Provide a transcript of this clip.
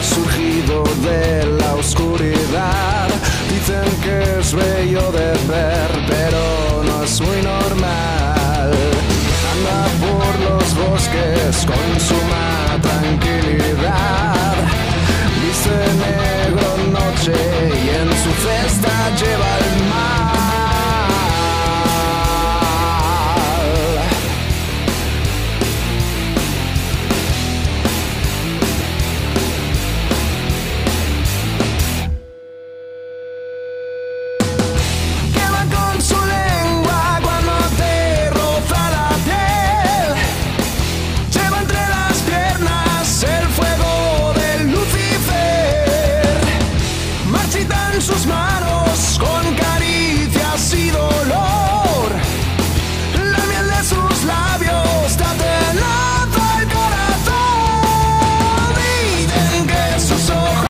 Suchy